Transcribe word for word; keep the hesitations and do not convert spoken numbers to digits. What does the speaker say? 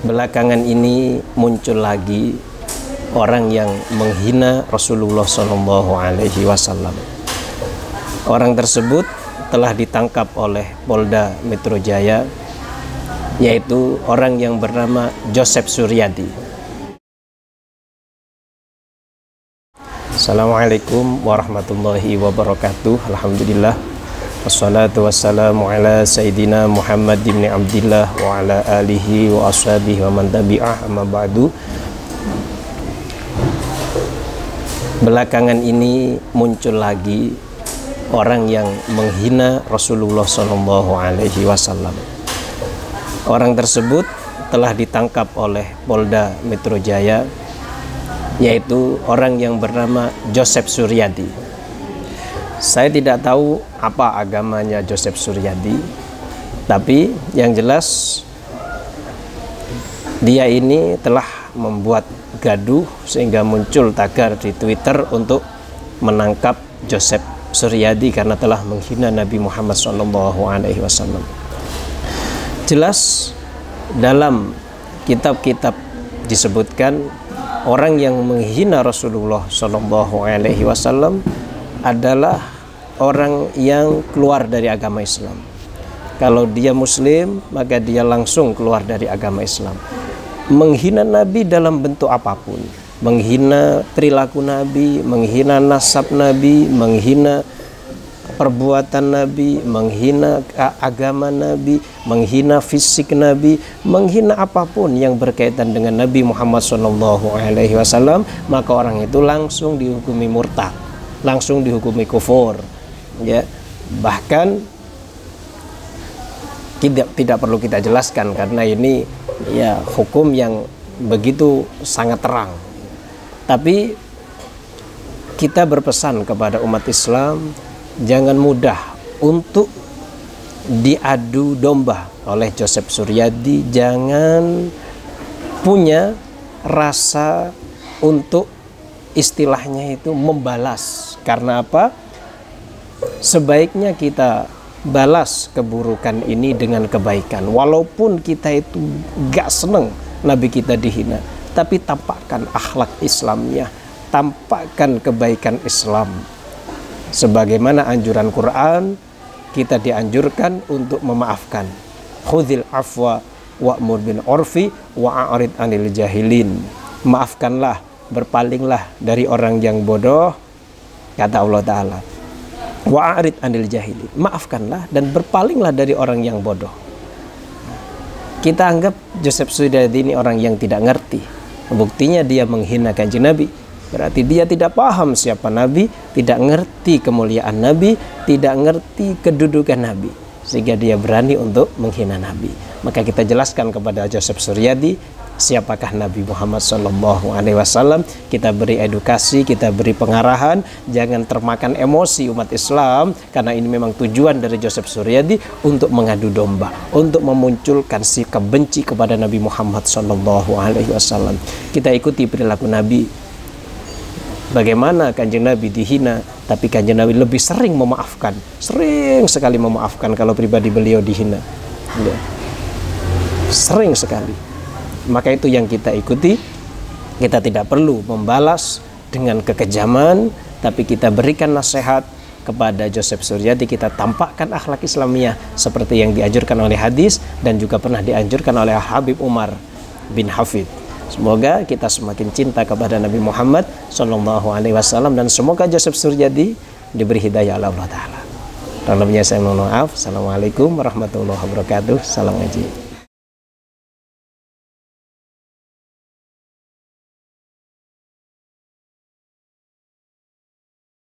belakangan ini muncul lagi orang yang menghina Rasulullah Shallallahu Alaihi Wasallam. Orang tersebut telah ditangkap oleh Polda Metro Jaya, yaitu orang yang bernama Joseph Suryadi. Assalamualaikum warahmatullahi wabarakatuh. Alhamdulillah, wassalatu wassalamu ala sayyidina Muhammad ibn Abdillah wa ala alihi wa ashabihi wa man tabi'ah, amma ba'du. Belakangan ini muncul lagi orang yang menghina Rasulullah Shallallahu Alaihi Wasallam. Orang tersebut telah ditangkap oleh Polda Metro Jaya, yaitu orang yang bernama Joseph Suryadi. Saya tidak tahu apa agamanya Joseph Suryadi, tapi yang jelas dia ini telah membuat gaduh sehingga muncul tagar di Twitter untuk menangkap Joseph Suryadi karena telah menghina Nabi Muhammad shallallahu alaihi wasallam. Jelas dalam kitab-kitab disebutkan orang yang menghina Rasulullah shallallahu alaihi wasallam adalah orang yang keluar dari agama Islam. Kalau dia muslim, maka dia langsung keluar dari agama Islam. Menghina Nabi dalam bentuk apapun, menghina perilaku Nabi, menghina nasab Nabi, menghina perbuatan Nabi, menghina agama Nabi, menghina fisik Nabi, menghina apapun yang berkaitan dengan Nabi Muhammad shallallahu alaihi wasallam, maka orang itu langsung dihukumi murtad, langsung dihukumi kufur, ya. Bahkan tidak tidak perlu kita jelaskan karena ini ya hukum yang begitu sangat terang. Tapi kita berpesan kepada umat Islam jangan mudah untuk diadu domba oleh Joseph Suryadi, jangan punya rasa untuk istilahnya itu membalas. Karena apa? Sebaiknya kita balas keburukan ini dengan kebaikan. Walaupun kita itu gak seneng Nabi kita dihina, tapi tampakkan akhlak Islamnya, tampakkan kebaikan Islam. Sebagaimana anjuran Quran, kita dianjurkan untuk memaafkan. Khudzil afwa wa'mur bil urfi wa'arid anil jahilin. Maafkanlah, berpalinglah dari orang yang bodoh, kata Allah Ta'ala. Wa'arid anil jahili, maafkanlah dan berpalinglah dari orang yang bodoh. Kita anggap Joseph Suryadi ini orang yang tidak ngerti. Buktinya dia menghina kanjeng Nabi. Berarti dia tidak paham siapa Nabi, tidak ngerti kemuliaan Nabi, tidak ngerti kedudukan Nabi, sehingga dia berani untuk menghina Nabi. Maka kita jelaskan kepada Joseph Suryadi siapakah Nabi Muhammad shallallahu alaihi wasallam. Kita beri edukasi, kita beri pengarahan, jangan termakan emosi umat Islam. Karena ini memang tujuan dari Joseph Suryadi untuk mengadu domba, untuk memunculkan sikap benci kepada Nabi Muhammad shallallahu alaihi wasallam. Kita ikuti perilaku Nabi. Bagaimana kanjeng Nabi dihina, tapi kanjeng Nabi lebih sering memaafkan, sering sekali memaafkan kalau pribadi beliau dihina, ya. Sering sekali. Maka itu yang kita ikuti. Kita tidak perlu membalas dengan kekejaman, tapi kita berikan nasihat kepada Joseph Suryadi. Kita tampakkan akhlak Islamiyah seperti yang dianjurkan oleh hadis dan juga pernah dianjurkan oleh Habib Umar bin Hafid. Semoga kita semakin cinta kepada Nabi Muhammad shallallahu alaihi wasallam dan semoga Joseph Suryadi diberi hidayah oleh Allah Ta'ala. Dalamnya saya mohon maaf. Assalamualaikum warahmatullahi wabarakatuh. Salam ngaji.